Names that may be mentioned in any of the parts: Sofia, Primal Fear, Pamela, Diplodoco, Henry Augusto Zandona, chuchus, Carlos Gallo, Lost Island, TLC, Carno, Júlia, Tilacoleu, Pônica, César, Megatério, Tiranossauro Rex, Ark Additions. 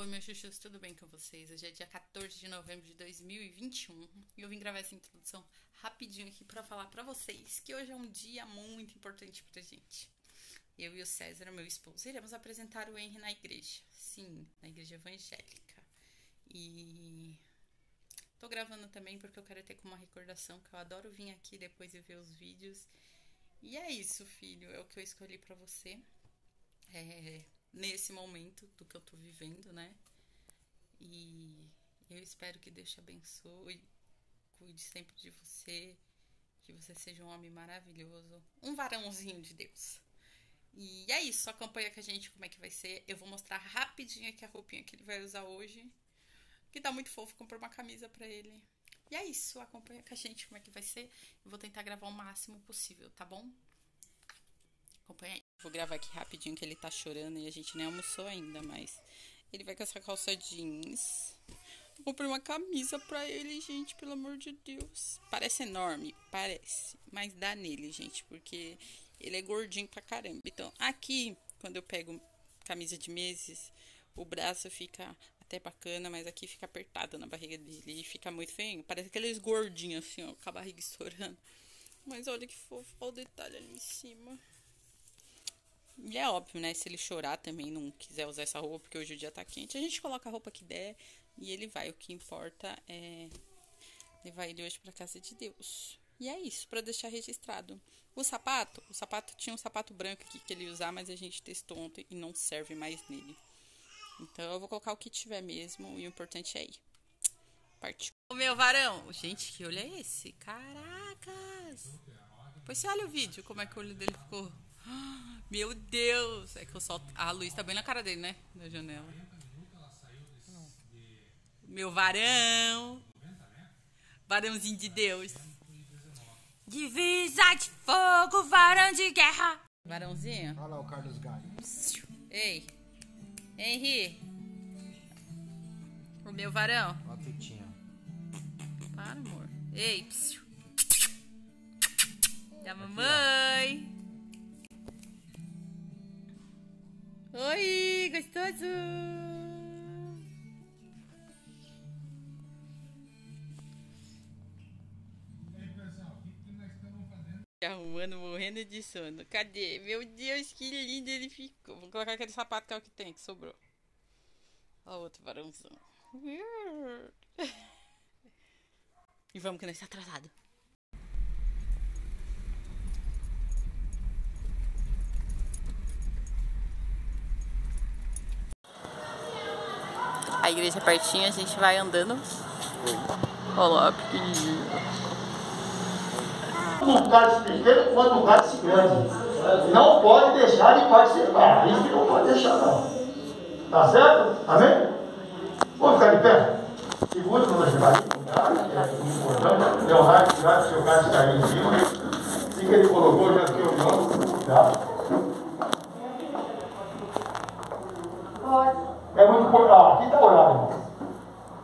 Oi, meus chuchus, tudo bem com vocês? Hoje é dia 14 de novembro de 2021 e eu vim gravar essa introdução rapidinho aqui pra falar pra vocês que hoje é um dia muito importante pra gente. Eu e o César, meu esposo, iremos apresentar o Henry na igreja. Sim, na igreja evangélica. E tô gravando também porque eu quero ter como uma recordação que eu adoro vir aqui depois e ver os vídeos. E é isso, filho, é o que eu escolhi pra você. Nesse momento do que eu tô vivendo, né? E eu espero que Deus te abençoe, cuide sempre de você, que você seja um homem maravilhoso, um varãozinho de Deus. E é isso, acompanha com a gente como é que vai ser. Eu vou mostrar rapidinho aqui a roupinha que ele vai usar hoje, que tá muito fofo, comprei uma camisa pra ele. E é isso, acompanha com a gente como é que vai ser. Eu vou tentar gravar o máximo possível, tá bom? Acompanha aí. Vou gravar aqui rapidinho que ele tá chorando e a gente nem almoçou ainda, mas ele vai com essa calça jeans. Eu comprei uma camisa pra ele, gente, pelo amor de Deus. Parece enorme, parece, mas dá nele, gente, porque ele é gordinho pra caramba. Então, aqui, quando eu pego camisa de meses, o braço fica até bacana, mas aqui fica apertado na barriga dele e fica muito feio. Parece aqueles gordinhos, assim, ó, com a barriga estourando. Mas olha que fofo, olha o detalhe ali em cima. E é óbvio, né? Se ele chorar também, não quiser usar essa roupa, porque hoje o dia tá quente, a gente coloca a roupa que der e ele vai. O que importa é levar ele hoje pra casa de Deus. E é isso, pra deixar registrado. O sapato, tinha um sapato branco aqui que ele ia usar, mas a gente testou ontem e não serve mais nele. Então eu vou colocar o que tiver mesmo e o importante é ir. Partiu. Ô, meu varão! Gente, que olho é esse? Caracas! Depois você olha o vídeo, como é que o olho dele ficou... Meu Deus, é que eu solto. A luz tá bem na cara dele, né? Na janela. Meu varão. Varãozinho de Deus. Divisa de fogo, varão de guerra. Varãozinho. Olha lá o Carlos Gallo. Ei, Henry. O meu varão. Ó a tetinha. Para, amor. Ei, psiu. Da mamãe. Oi, gostoso! E aí, pessoal, o que nós estamos fazendo? Arrumando, morrendo de sono. Cadê? Meu Deus, que lindo ele ficou. Vou colocar aquele sapato que é o que tem, que sobrou. Olha o outro varãozão. E vamos que nós estamos atrasados. A igreja é pertinho, a gente vai andando. Olha lá, pequenininho. Tanto o gado pequeno quanto o gado grande. Não pode deixar de participar. Isso que não pode deixar, não. Tá certo? Amém? Vamos ficar de pé? Segura quando a gente vai. É o raio que o seu gato está aí em cima. E que ele colocou, já que eu não. Tá? Pode. É muito cortado. Aqui está o horário.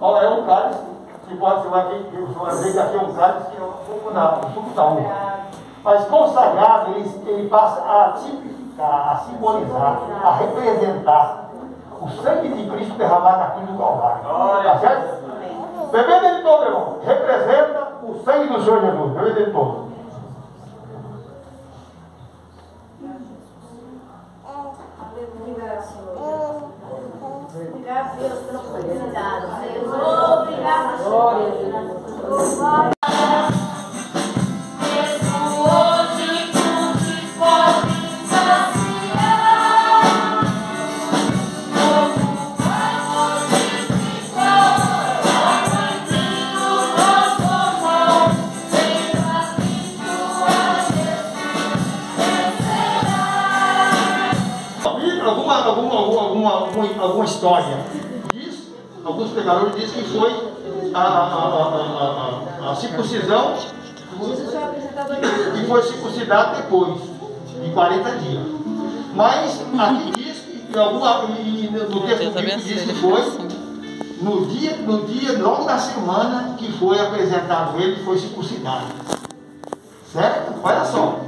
Olha, é um cálice que pode ser aqui, que aqui é um cálice que é um suco da uva. Mas consagrado, ele passa a tipificar, a simbolizar, a representar o sangue de Cristo derramado na cruz do Calvário. Tá certo? Bebê dele todo, irmão. Representa o sangue do Senhor Jesus. Bebê dele todo. Obrigado a Deus pela oportunidade. Obrigado, Senhor. Alguma história. Diz, alguns pregadores dizem que foi a circuncisão e foi circuncidado depois de 40 dias. Mas aqui diz que no texto bíblico diz que foi no dia logo da semana que foi apresentado ele, foi circuncidado. Certo? Olha só.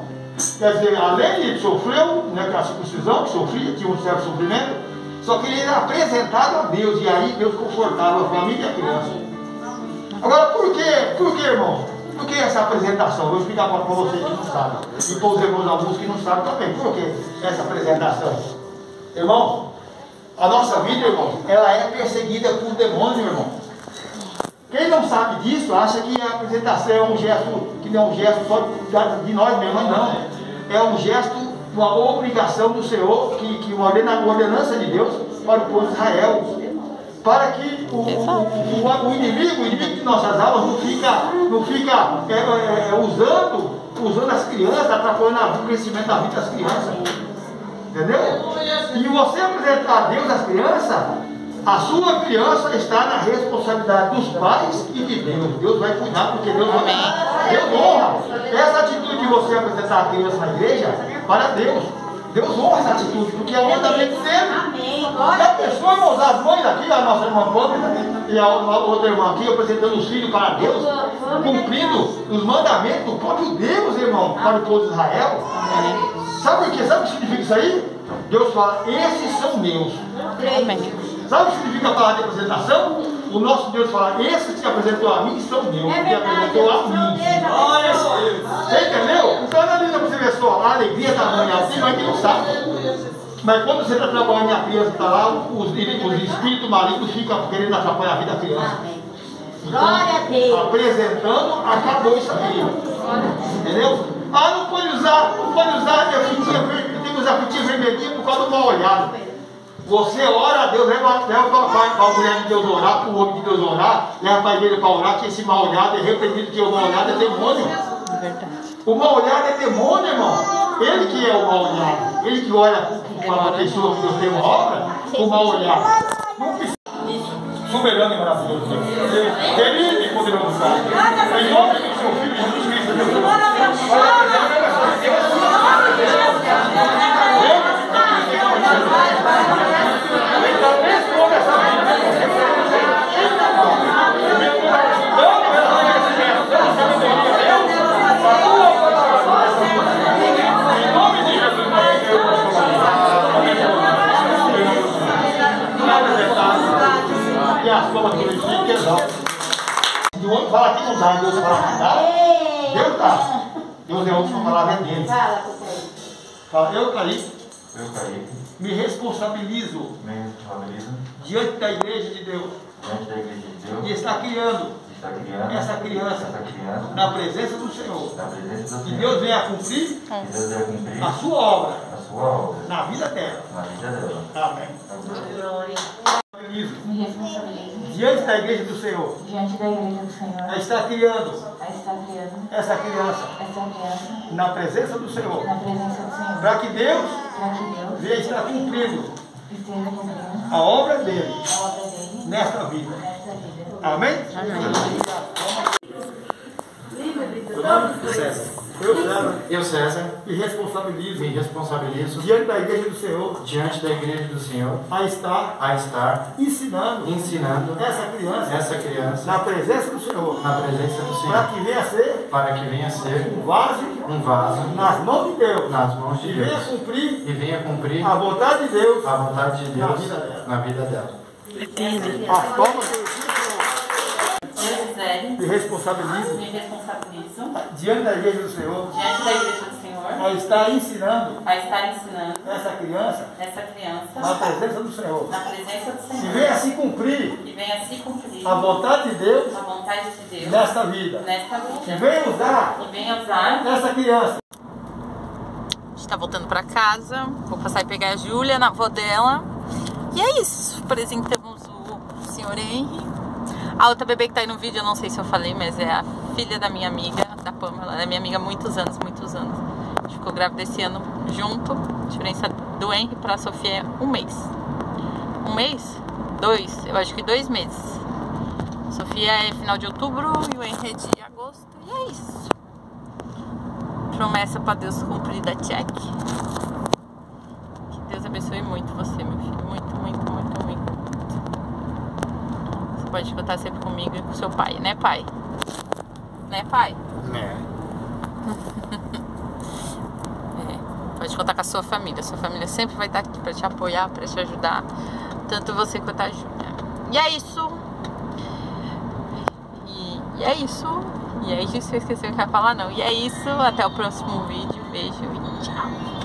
Quer dizer, além de ele sofreu, né, que a circuncisão que sofria, tinha um certo sofrimento. Só que ele era apresentado a Deus, e aí Deus confortava a família e a criança. Agora, por que, irmão? Por que essa apresentação? Vou explicar para vocês que não sabem. E para os irmãos alguns que não sabem também. Por que essa apresentação? Irmão, a nossa vida, irmão, ela é perseguida por demônios, irmão. Quem não sabe disso, acha que a apresentação é um gesto, que não é um gesto só de nós mesmos, mas não. É um gesto, uma obrigação do Senhor, que uma ordenança de Deus para o povo de Israel, para que o inimigo de nossas almas não fica usando as crianças, atrapalhando o crescimento da vida das crianças, entendeu? E você apresentar a Deus as crianças, a sua criança está na responsabilidade dos pais e de Deus. Deus vai cuidar, porque Deus vai cuidar. Deus honra. Essa atitude de você apresentar a criança na igreja, para Deus, Deus honra essa atitude, porque é o mandamento dele. A pessoa, irmãos, as mães aqui, a nossa irmã Pônica e a outra irmã aqui, apresentando os filhos para Deus, cumprindo os mandamentos do próprio Deus, irmão, para o povo de Israel. Sabe o que? Sabe o que significa isso aí? Deus fala, esses são meus. Sabe o que significa falar de apresentação? O nosso Deus fala, esses que se apresentou a mim são meus, que apresentou a mim. Olha só isso. Você entendeu? Então analisa para você ver só, a alegria está mãe assim, mas quem não sabe. Mas quando você está trabalhando e a criança está lá, os espíritos malignos ficam querendo atrapalhar a vida da criança. Então, apresentando, acabou isso aí. Entendeu? Ah, não pode usar minha fitinha, tem que usar a fitinha vermelhinha por causa do mal olhado. Você ora a Deus, leva para a mulher de Deus orar, para o homem de Deus orar, leva para a igreja para orar, que esse mal olhado é repreendido, que o mal olhado é demônio. O mal olhado é demônio, irmão. Ele que é o mal olhado. Ele que olha para uma pessoa que Deus tem uma obra, o mal olhado. Não precisa. Soberano e maravilhoso. Querido e poderoso Pai. Em nome do seu Filho Jesus Cristo, Deus. Fala que não dá, Deus fala que dá. Deus dá. Deus é a última palavra dele. Fala, eu caí. Me responsabilizo. Diante da igreja de Deus. E está criando. Essa criança na presença do Senhor. Que Deus venha cumprir a sua obra. Na vida dela. Amém. Diante da igreja do Senhor. Está criando. Essa criança. Na presença do Senhor. Para que Deus venha estar cumprindo a obra dele. Nesta vida. Amém? Eu, César, me responsabilizo diante da igreja do Senhor a estar ensinando essa criança na presença do Senhor para que venha ser um vaso nas mãos de Deus e venha cumprir a vontade de Deus na vida dela. As palmas que eu me responsabilizo diante da igreja do Senhor a estar ensinando essa criança na presença do Senhor e venha se cumprir a vontade de Deus nesta vida e venha usar essa criança. A gente tá voltando para casa, vou passar e pegar a Júlia, na avó dela. E é isso, apresentamos o senhor Henry. A outra bebê que tá aí no vídeo, eu não sei se eu falei, mas é a filha da minha amiga, da Pamela. Ela é minha amiga há muitos anos. A gente ficou grávida esse ano junto. A diferença do Henry pra Sofia é dois meses. A Sofia é final de outubro e o Henry é de agosto. E é isso. Promessa pra Deus cumprida, check. Deus abençoe muito você, meu filho. Muito. Você pode contar sempre comigo e com seu pai, né, pai? É. Pode contar com a sua família. Sua família sempre vai estar aqui pra te apoiar, pra te ajudar. tanto você quanto a Júlia. E é isso. E é isso. E é isso, eu esqueci o que eu ia falar não. E é isso, até o próximo vídeo. Beijo e tchau.